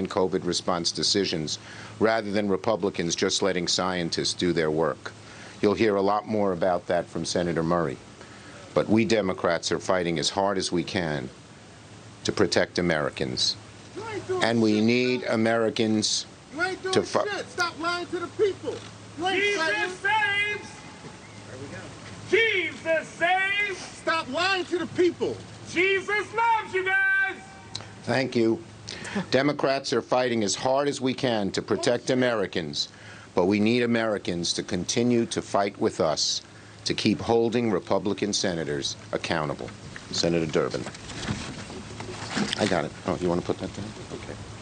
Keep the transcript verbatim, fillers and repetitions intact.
and COVID response decisions rather than Republicans just letting scientists do their work. You'll hear a lot more about that from Senator Murray. But we Democrats are fighting as hard as we can to protect Americans. And we need Americans to fight. Stop lying to the people. Jesus saves! There we go. Jesus saves! Stop lying to the people. Jesus loves you guys! Thank you. Democrats are fighting as hard as we can to protect Americans, but we need Americans to continue to fight with us to keep holding Republican senators accountable. Senator Durbin. I got it. Oh, you want to put that down? Okay.